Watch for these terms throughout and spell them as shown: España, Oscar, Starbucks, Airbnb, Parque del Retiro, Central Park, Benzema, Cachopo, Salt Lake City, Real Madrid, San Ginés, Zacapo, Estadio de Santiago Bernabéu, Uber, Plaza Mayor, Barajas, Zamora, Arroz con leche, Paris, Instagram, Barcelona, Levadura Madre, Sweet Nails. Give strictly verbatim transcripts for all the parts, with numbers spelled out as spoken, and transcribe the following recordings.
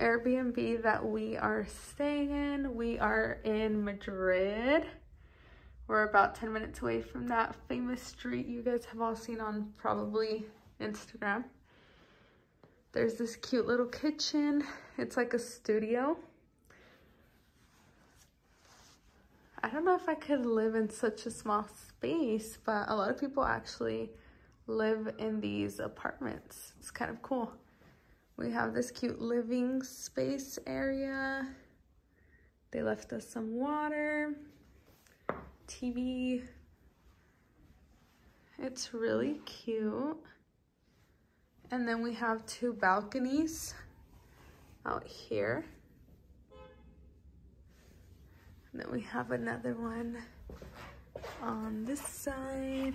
our Airbnb that we are staying in. We are in Madrid. We're about ten minutes away from that famous street you guys have all seen on probably Instagram. There's this cute little kitchen. It's like a studio. I don't know if I could live in such a small space, but a lot of people actually live in these apartments. It's kind of cool. We have this cute living space area. They left us some water, T V. It's really cute. And then we have two balconies out here. And then we have another one on this side.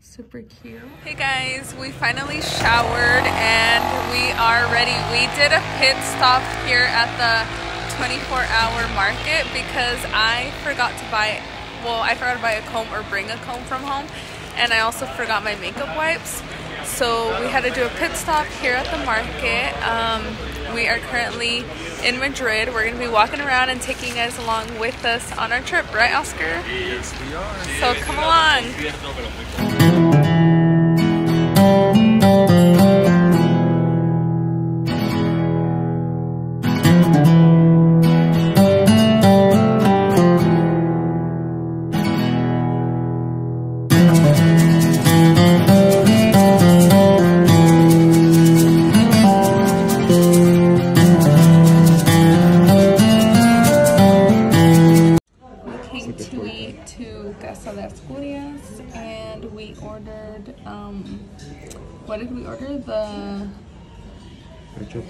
Super cute. Hey guys, we finally showered and we are ready. We did a pit stop here at the twenty-four hour market because I forgot to buy, well, I forgot to buy a comb or bring a comb from home, and I also forgot my makeup wipes. So we had to do a pit stop here at the market. Um, we are currently in Madrid. We're going to be walking around and taking you guys along with us on our trip, right, Oscar? Yes, we are. So come along.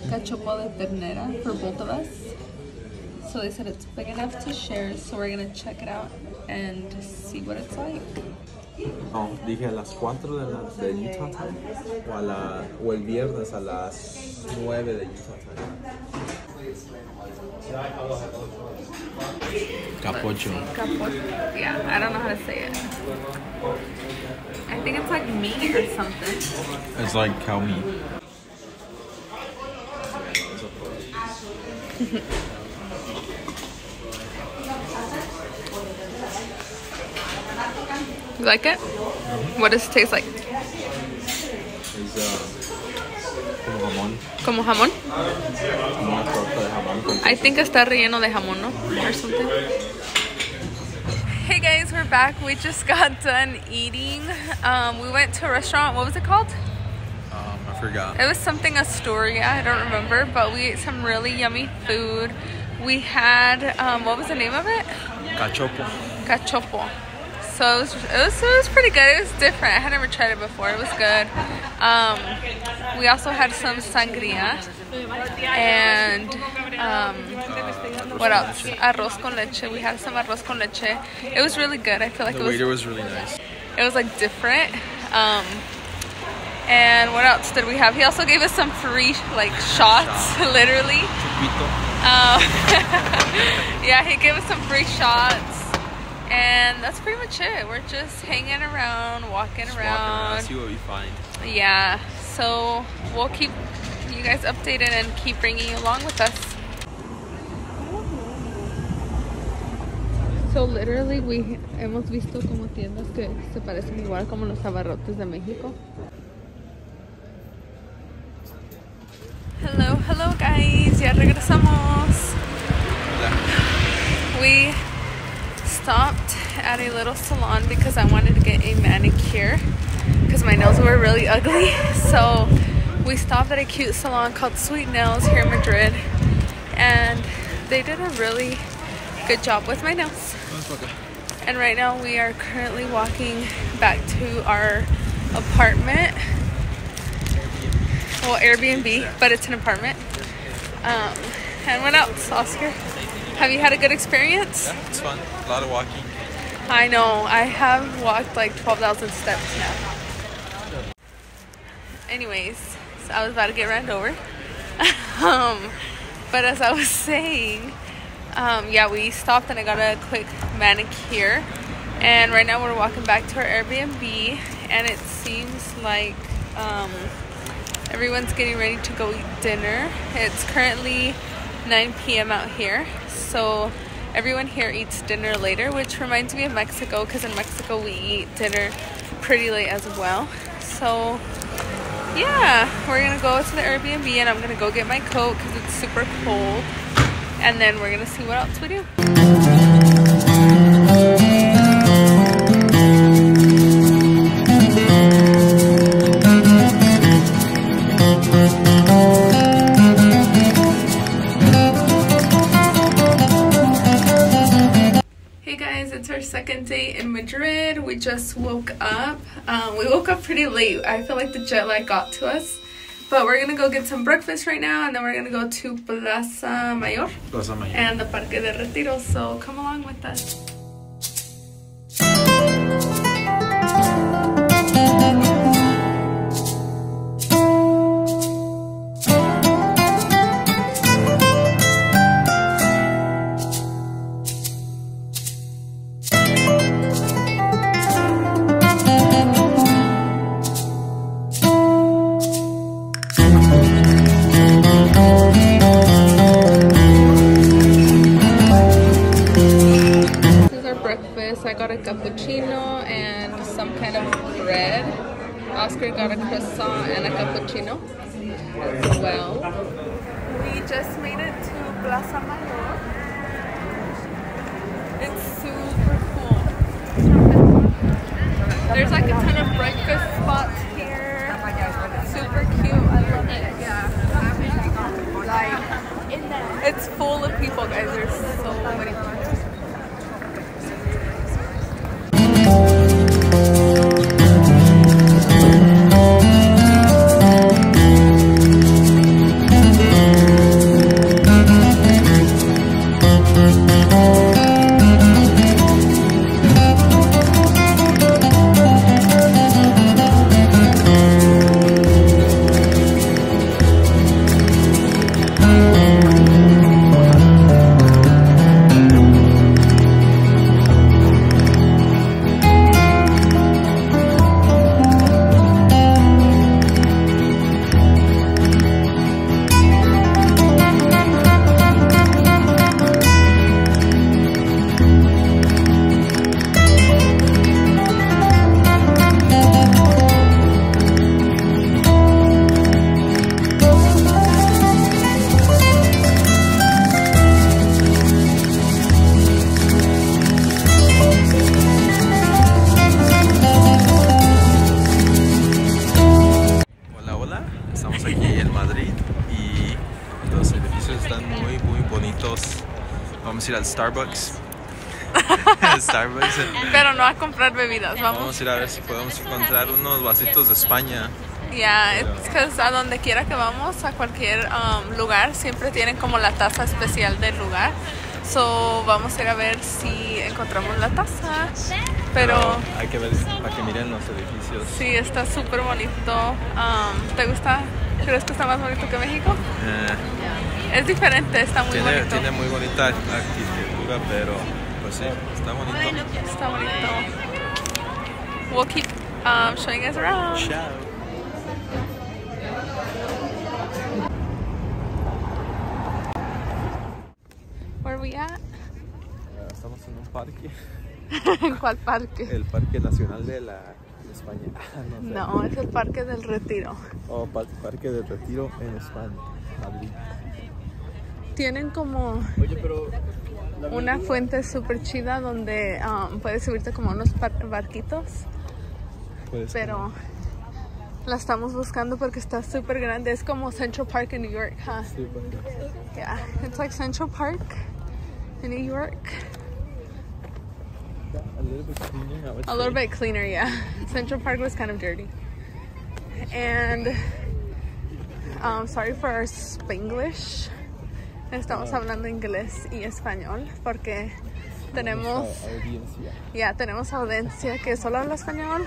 Cachopo de ternera for both of us. So they said it's big enough to share, so we're gonna check it out and see what it's like. No, dije a las cuatro de la de Utah time, o a la o el viernes a las nueve de Utah time. Capocho. Capocho. Yeah, I don't know how to say it. I think it's like meat or something. It's like cow meat. You like it? Mm-hmm. What does it taste like? It's uh, como jamón. Como jamón? I think está relleno de jamón, no? Or something. Hey guys, we're back. We just got done eating. Um, we went to a restaurant. What was it called? Forgot. It was something Astoria, I don't remember, but we ate some really yummy food. We had, um, what was the name of it? Cachopo. Cachopo. So it was, it was, it was pretty good. It was different. I had never tried it before. It was good. Um, we also had some sangria and um, what else? Arroz con leche. We had some arroz con leche. It was really good. I feel like the waiter was really nice. It was like different. Um, And what else did we have? He also gave us some free like shots, Shot. literally. Um, yeah, he gave us some free shots. And that's pretty much it. We're just hanging around, walking just around. Walking around, see what we find. Yeah, so we'll keep you guys updated and keep bringing you along with us. So literally we hemos visto como tiendas que se parecen igual como los abarrotes de México. Hello, hello guys, ya regresamos. We stopped at a little salon because I wanted to get a manicure because my nails were really ugly. So we stopped at a cute salon called Sweet Nails here in Madrid, and they did a really good job with my nails. And right now we are currently walking back to our apartment. Well, Airbnb, but it's an apartment. Um, and what else, Oscar? Have you had a good experience? Yeah, it's fun. A lot of walking. I know. I have walked like twelve thousand steps now. Anyways, so I was about to get ran over. um, but as I was saying, um, yeah, we stopped and I got a quick manicure. And right now we're walking back to our Airbnb, and it seems like... Um, Everyone's getting ready to go eat dinner. It's currently nine p m out here, so everyone here eats dinner later, which reminds me of Mexico, because in Mexico we eat dinner pretty late as well. So yeah, we're gonna go to the Airbnb and I'm gonna go get my coat because it's super cold, and then we're gonna see what else we do. Second day in Madrid. We just woke up. Um, we woke up pretty late. I feel like the jet lag got to us. But we're gonna go get some breakfast right now, and then we're gonna go to Plaza Mayor, Plaza Mayor. and the Parque del Retiro. So come along with us. Cappuccino and some kind of bread. Oscar got a croissant and a cappuccino as well. We just made it to Plaza Mayor. It's super cool. There's like a ton of breakfast spots here. Super cute. I love it. Yeah. It's full of people, guys. There's so many people. Vamos a ir al Starbucks. Starbucks en... Pero no a comprar bebidas, vamos. Vamos a ir a ver si podemos encontrar unos vasitos de España. Yeah, it's because a donde quiera que vamos, a cualquier um, lugar, siempre tienen como la taza especial del lugar. So vamos a ir a ver si encontramos la taza. Pero... Pero hay que ver para que miren los edificios. Sí, está súper bonito. Um, ¿Te gusta? ¿Crees que está más bonito que México? Eh. Es diferente, está muy tiene, bonito. Tiene muy bonita arquitectura, pero pues sí, está bonito. Está bonito. We'll keep um, showing us around. Ciao. Where are we at? Uh, estamos en un parque. ¿En cuál parque? El Parque Nacional de la de España. No, no, es el Parque del Retiro. Oh, par Parque del Retiro en España, Madrid. Tienen como una fuente súper chida donde um, puedes subirte como unos barquitos, pues, pero ¿no? La estamos buscando porque está súper grande. Es como Central Park en New York, huh? Sí, yeah, it's like Central Park in New York. A little bit cleaner, I would say. A little bit cleaner, yeah. Central Park was kind of dirty. And um, sorry for our Spanglish. Estamos hablando inglés y español porque tenemos audiencia. Ya, tenemos audiencia que solo habla español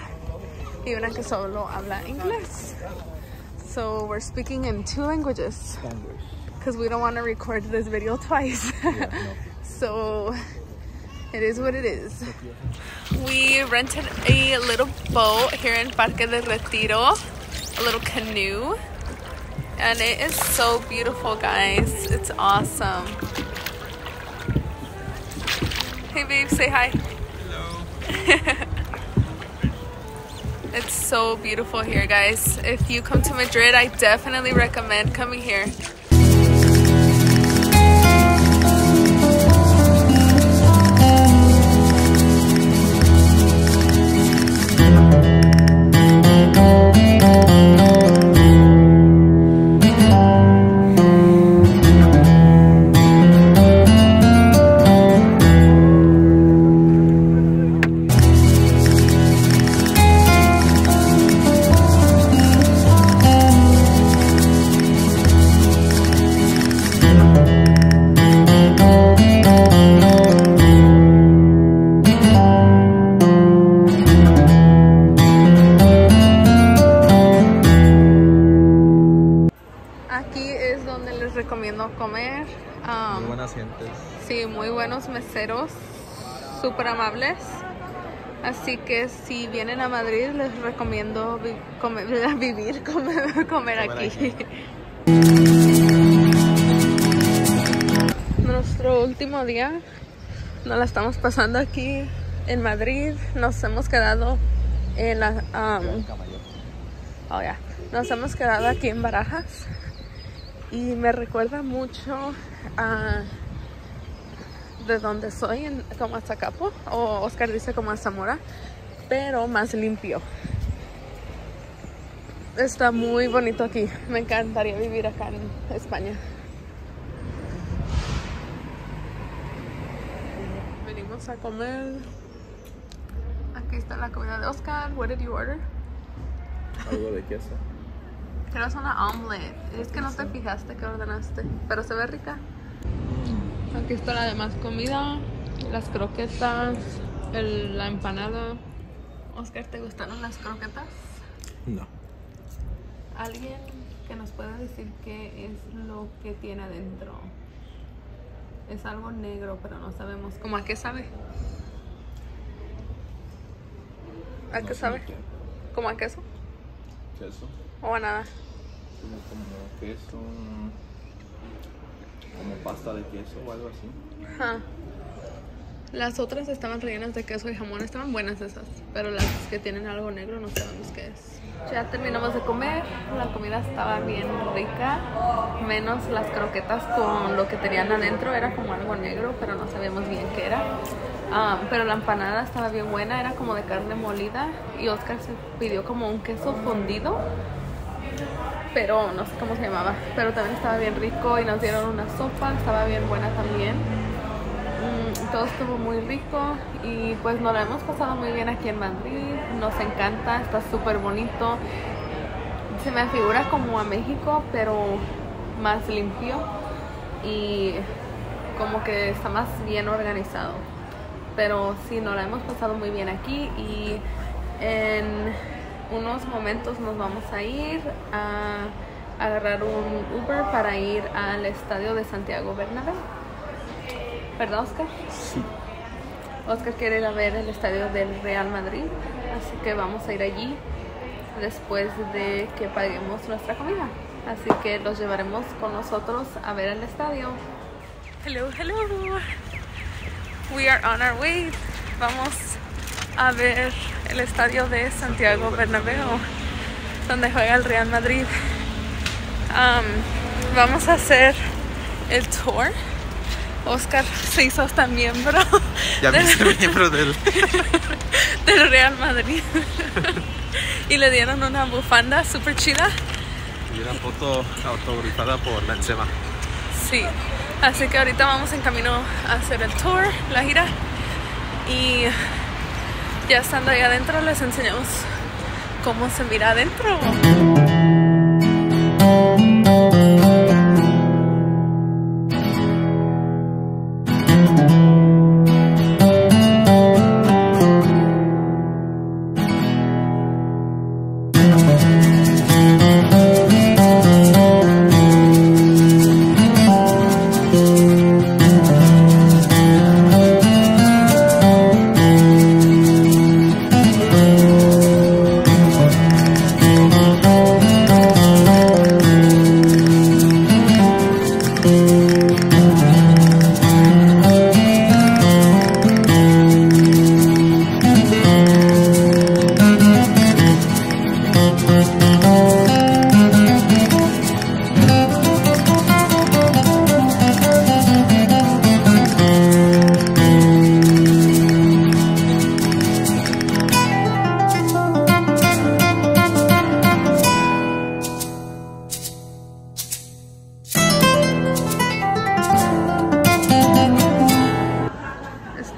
y una que solo habla inglés. So we're speaking in two languages because we don't want to record this video twice. Yeah, no. So it is what it is. We rented a little boat here in Parque del Retiro, a little canoe. and it is so beautiful, guys. It's awesome. Hey babe, say hi. Hello. It's so beautiful here, guys. If you come to Madrid, I definitely recommend coming here. Sí, muy buenos meseros, súper amables, así que si vienen a Madrid les recomiendo vi comer, vivir, comer, comer aquí. Nuestro último día, nos la estamos pasando aquí en Madrid, nos hemos quedado en la... Um, oh yeah. Nos hemos quedado aquí en Barajas y me recuerda mucho a... de donde soy, en, como a Zacapo, o Oscar dice como a Zamora, pero más limpio. Está muy bonito aquí. Me encantaría vivir acá en España. Venimos a comer. Aquí está la comida de Oscar. What did you order? Algo de queso. Creo es una omelette. Es que no te fijaste que ordenaste, pero se ve rica. Aquí está la demás comida, las croquetas, el, la empanada. Oscar, ¿te gustaron las croquetas? No. ¿Alguien que nos pueda decir qué es lo que tiene adentro? Es algo negro, pero no sabemos. ¿Cómo a qué sabe? ¿A qué sabe? ¿Cómo a queso? ¿Queso? ¿O a nada? Como, como queso... como pasta de queso o algo así. Ajá. Las otras estaban rellenas de queso y jamón, estaban buenas esas, pero las que tienen algo negro no sabemos qué es. Ya terminamos de comer, la comida estaba bien rica, menos las croquetas con lo que tenían adentro, era como algo negro, pero no sabíamos bien qué era. Um, pero la empanada estaba bien buena, era como de carne molida y Oscar se pidió como un queso fundido, pero no sé cómo se llamaba, pero también estaba bien rico y nos dieron una sopa, estaba bien buena también. Mm, todo estuvo muy rico y pues nos lo hemos pasado muy bien aquí en Madrid, nos encanta, está súper bonito. Se me figura como a México, pero más limpio y como que está más bien organizado. Pero sí, nos lo hemos pasado muy bien aquí y en... unos momentos nos vamos a ir a agarrar un Uber para ir al Estadio de Santiago Bernabéu. ¿Verdad, Oscar? Sí. Oscar quiere ir a ver el Estadio del Real Madrid, así que vamos a ir allí después de que paguemos nuestra comida. Así que los llevaremos con nosotros a ver el estadio. Hello, hello. We are on our way. Vamos a ver el estadio de Santiago Bernabéu, donde juega el Real Madrid. Um, vamos a hacer el tour. Oscar se hizo hasta miembro. Ya me hice miembro del... del Real Madrid. Y le dieron una bufanda súper chida. Y una foto autografada por Benzema. Sí, así que ahorita vamos en camino a hacer el tour, la gira. Y... ya estando ahí adentro les enseñamos cómo se mira adentro.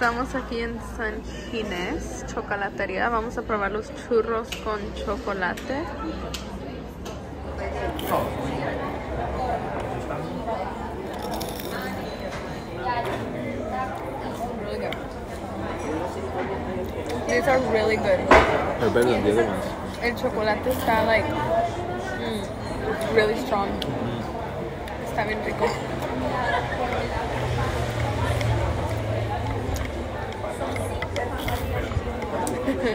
Estamos aquí en San Ginés, chocolatería. Vamos a probar los churros con chocolate. These are really good. They're better than the other ones. El chocolate está like mm, really strong. Mm. Está bien rico.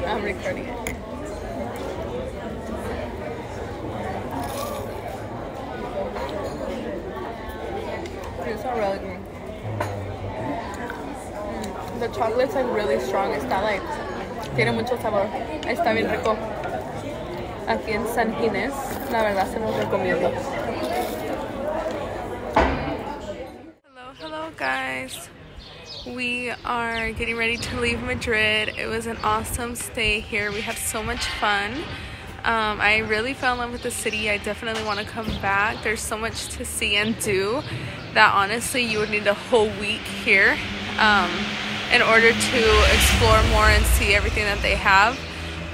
I'm recording it. These are really good. Mm. The chocolate's like really strong. It's not like tiene mucho sabor. Está bien rico. Aquí en San Ginés, la verdad se los recomiendo. Hello, hello guys. We are getting ready to leave Madrid. It was an awesome stay here. We had so much fun. Um, I really fell in love with the city. I definitely want to come back. There's so much to see and do that honestly you would need a whole week here. Um, in order to explore more and see everything that they have.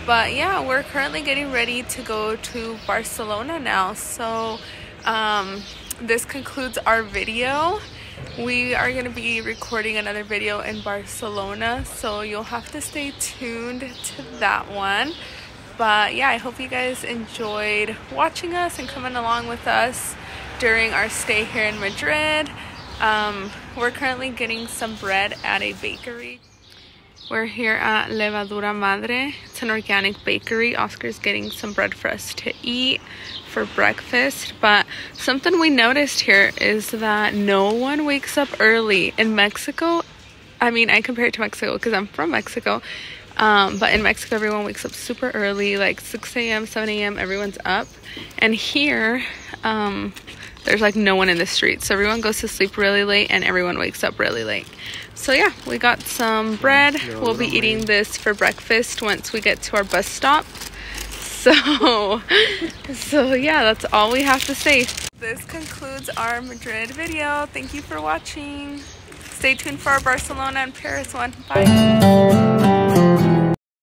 But yeah, we're currently getting ready to go to Barcelona now. So um, this concludes our video. We are gonna be recording another video in Barcelona, so you'll have to stay tuned to that one. But yeah, I hope you guys enjoyed watching us and coming along with us during our stay here in Madrid. Um, we're currently getting some bread at a bakery. We're here at Levadura Madre. It's an organic bakery. Oscar's getting some bread for us to eat for breakfast. But something we noticed here is that no one wakes up early. In Mexico, I mean, I compare it to Mexico because I'm from Mexico. Um, but in Mexico, everyone wakes up super early, like six A M, seven A M, everyone's up. And here, um, there's like no one in the street. So everyone goes to sleep really late and everyone wakes up really late. So yeah, we got some bread. We'll be eating this for breakfast once we get to our bus stop. So, so yeah, that's all we have to say. This concludes our Madrid video. Thank you for watching. Stay tuned for our Barcelona and Paris one. Bye.